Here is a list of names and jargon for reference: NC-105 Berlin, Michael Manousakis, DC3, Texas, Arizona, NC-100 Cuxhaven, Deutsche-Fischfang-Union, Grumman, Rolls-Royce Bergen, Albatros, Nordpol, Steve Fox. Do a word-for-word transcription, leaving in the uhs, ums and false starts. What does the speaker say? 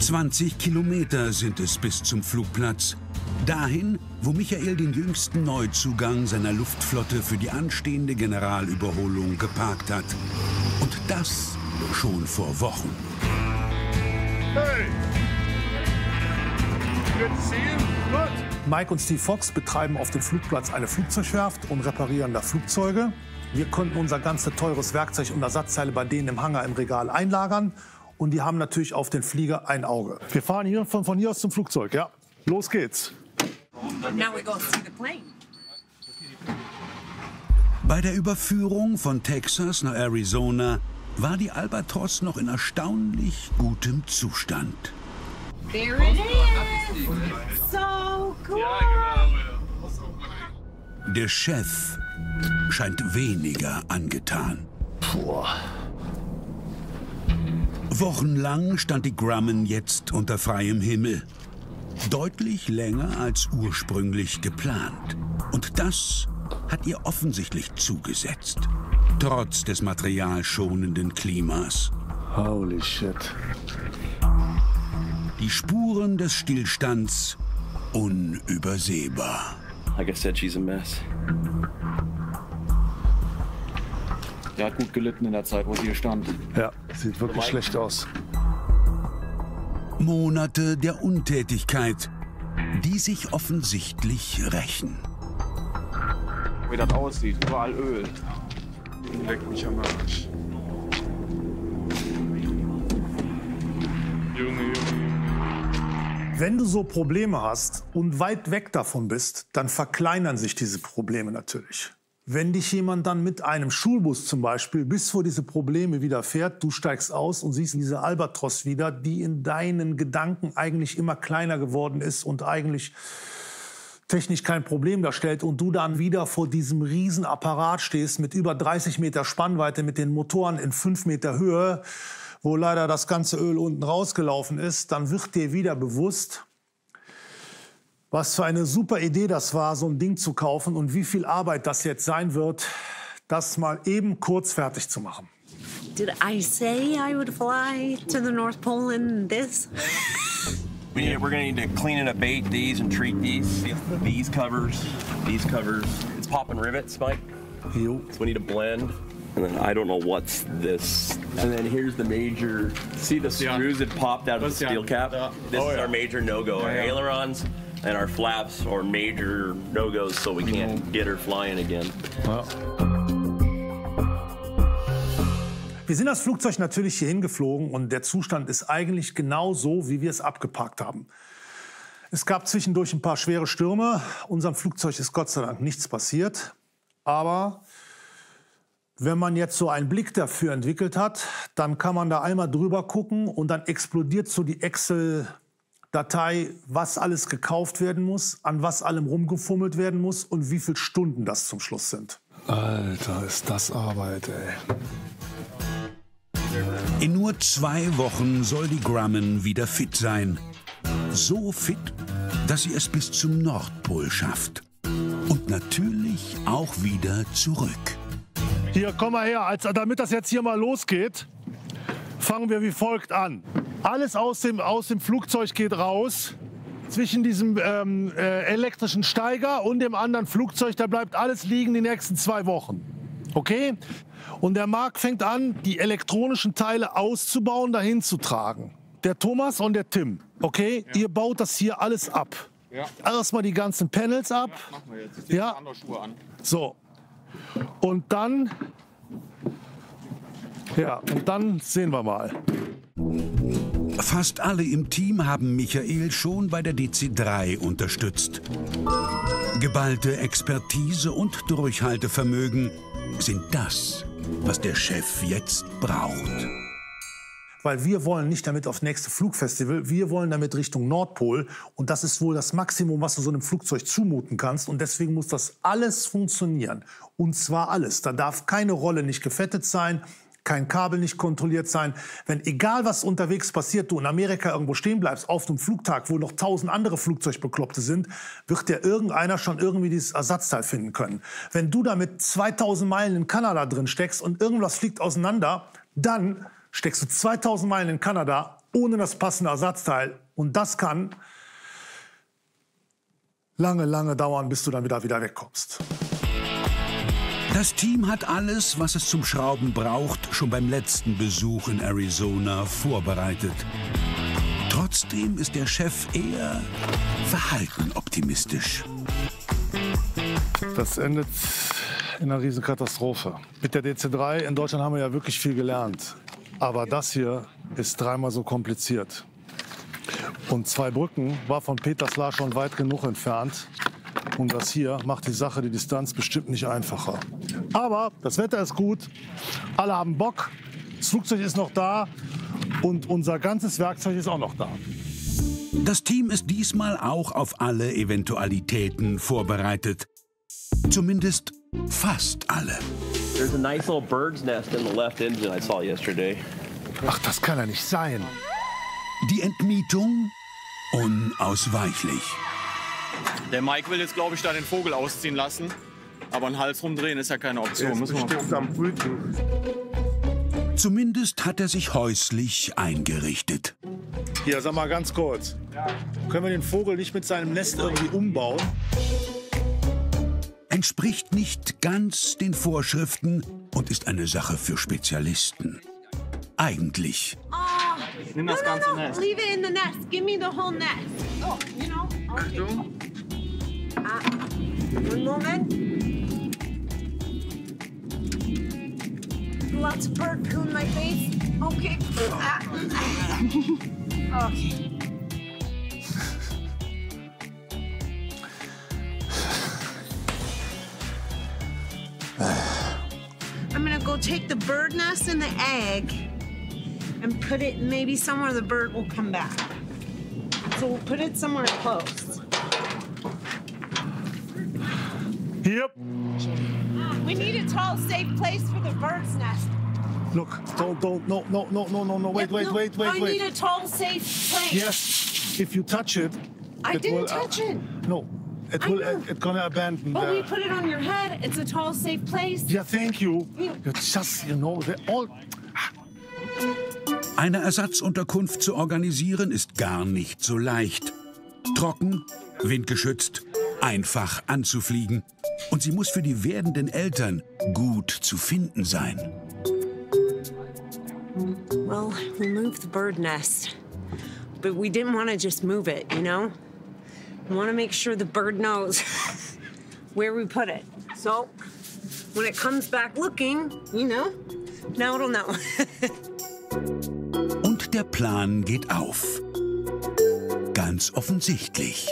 zwanzig Kilometer sind es bis zum Flugplatz. Dahin, wo Michael den jüngsten Neuzugang seiner Luftflotte für die anstehende Generalüberholung geparkt hat. Und das schon vor Wochen. Hey! Mike und Steve Fox betreiben auf dem Flugplatz eine Flugzeugwerft und reparieren da Flugzeuge. Wir konnten unser ganzes teures Werkzeug und Ersatzteile bei denen im Hangar im Regal einlagern. Und die haben natürlich auf den Flieger ein Auge. Wir fahren hier von, von hier aus zum Flugzeug, ja. Los geht's. Bei der Überführung von Texas nach Arizona war die Albatros noch in erstaunlich gutem Zustand. There it is. So cool. Der Chef scheint weniger angetan. Puh. Wochenlang stand die Grumman jetzt unter freiem Himmel. Deutlich länger als ursprünglich geplant. Und das hat ihr offensichtlich zugesetzt. Trotz des materialschonenden Klimas. Holy shit. Die Spuren des Stillstands unübersehbar. Like I said, she's a mess. Der hat gut gelitten in der Zeit, wo sie hier stand. Ja, sieht wirklich schlecht aus. Monate der Untätigkeit, die sich offensichtlich rächen. Wie das aussieht, überall Öl. Leck mich am Arsch. Junge, Junge. Wenn du so Probleme hast und weit weg davon bist, dann verkleinern sich diese Probleme natürlich. Wenn dich jemand dann mit einem Schulbus zum Beispiel bis vor diese Probleme widerfährt, du steigst aus und siehst diese Albatros wieder, die in deinen Gedanken eigentlich immer kleiner geworden ist und eigentlich technisch kein Problem darstellt und du dann wieder vor diesem Riesenapparat stehst mit über dreißig Meter Spannweite, mit den Motoren in fünf Meter Höhe, wo leider das ganze Öl unten rausgelaufen ist, dann wird dir wieder bewusst, was für eine super Idee das war, so ein Ding zu kaufen und wie viel Arbeit das jetzt sein wird, das mal eben kurz fertig zu machen. Did I say I would fly to the North Pole in this? We're going to need to clean and abate these and treat these. These covers, these covers. It's popping rivets, Mike. So we need to blend. And then I don't know what's this. And then here's the major. See the screws that popped out of the steel cap? This is our major no-go. Our ailerons and our flaps are major no-goes, so we can't get her flying again. Wow. Wir sind das Flugzeug natürlich hierhin geflogen und der Zustand ist eigentlich genau so, wie wir es abgeparkt haben. Es gab zwischendurch ein paar schwere Stürme. Unserem Flugzeug ist Gott sei Dank nichts passiert, aber wenn man jetzt so einen Blick dafür entwickelt hat, dann kann man da einmal drüber gucken und dann explodiert so die Excel-Datei, was alles gekauft werden muss, an was allem rumgefummelt werden muss und wie viele Stunden das zum Schluss sind. Alter, ist das Arbeit, ey. In nur zwei Wochen soll die Grumman wieder fit sein. So fit, dass sie es bis zum Nordpol schafft. Und natürlich auch wieder zurück. Hier, komm mal her, als, damit das jetzt hier mal losgeht, fangen wir wie folgt an. Alles aus dem, aus dem Flugzeug geht raus, zwischen diesem ähm, äh, elektrischen Steiger und dem anderen Flugzeug, da bleibt alles liegen die nächsten zwei Wochen. Okay? Und der Marc fängt an, die elektronischen Teile auszubauen, dahin zu tragen. Der Thomas und der Tim, okay? Ja. Ihr baut das hier alles ab. Ja. Erstmal die ganzen Panels ab. Ja, machen wir jetzt. Ich ja. Andere Schuhe an. So. Und dann, ja, und dann sehen wir mal. Fast alle im Team haben Michael schon bei der D C drei unterstützt. Geballte Expertise und Durchhaltevermögen sind das, was der Chef jetzt braucht. Weil wir wollen nicht damit aufs nächste Flugfestival, wir wollen damit Richtung Nordpol. Und das ist wohl das Maximum, was du so einem Flugzeug zumuten kannst. Und deswegen muss das alles funktionieren. Und zwar alles. Da darf keine Rolle nicht gefettet sein, kein Kabel nicht kontrolliert sein. Wenn egal, was unterwegs passiert, du in Amerika irgendwo stehen bleibst, auf einem Flugtag, wo noch tausend andere Flugzeugbekloppte sind, wird dir irgendeiner schon irgendwie dieses Ersatzteil finden können. Wenn du da mit zweitausend Meilen in Kanada drin steckst und irgendwas fliegt auseinander, dann steckst du zweitausend Meilen in Kanada ohne das passende Ersatzteil. Und das kann lange, lange dauern, bis du dann wieder, wieder wegkommst. Das Team hat alles, was es zum Schrauben braucht, schon beim letzten Besuch in Arizona vorbereitet. Trotzdem ist der Chef eher verhalten optimistisch. Das endet in einer Riesenkatastrophe. Mit der D C drei in Deutschland haben wir ja wirklich viel gelernt. Aber das hier ist dreimal so kompliziert. Und zwei Brücken war von Peterslar schon weit genug entfernt. Und das hier macht die Sache, die Distanz, bestimmt nicht einfacher. Aber das Wetter ist gut, alle haben Bock, das Flugzeug ist noch da und unser ganzes Werkzeug ist auch noch da. Das Team ist diesmal auch auf alle Eventualitäten vorbereitet. Zumindest fast alle. There's a nice little bird's nest in the left engine I saw yesterday. Ach, das kann ja nicht sein. Die Entmietung unausweichlich. Der Mike will jetzt, glaube ich, da den Vogel ausziehen lassen. Aber einen Hals rumdrehen ist ja keine Option. Müssen wir am Brüten. Zumindest hat er sich häuslich eingerichtet. Hier, sag mal ganz kurz. Können wir den Vogel nicht mit seinem Nest irgendwie umbauen? Entspricht nicht ganz den Vorschriften und ist eine Sache für Spezialisten. Eigentlich. Oh, nimm das no, ganze no, no. Nest. Leave it in the nest. Give me the whole nest. Oh, you know. Okay. Achtung. Ah, one moment. Lots of bird poo in my face. Okay. Ah. Okay. I'm gonna go take the bird nest and the egg and put it maybe somewhere the bird will come back. So we'll put it somewhere close. Yep. We need a tall, safe place for the bird's nest. Look, don't, don't, no, no, no, no, no, no, wait, yep, wait, no, wait, wait, I wait. I need a tall, safe place. Yes, if you touch it. I it didn't will, touch uh, it. No. It will, it, it gonna abandon. But the... we put it on your head. It's a tall, safe place. Yeah, thank you. You just, you know, they all. Eine Ersatzunterkunft zu organisieren ist gar nicht so leicht. Trocken, windgeschützt, einfach anzufliegen. Und sie muss für die werdenden Eltern gut zu finden sein. Well, we moved the bird nest, but we didn't want to just move it, you know. I want to make sure the bird knows where we put it. So when it comes back looking, you know, now it'll know. Und der Plan geht auf. Ganz offensichtlich.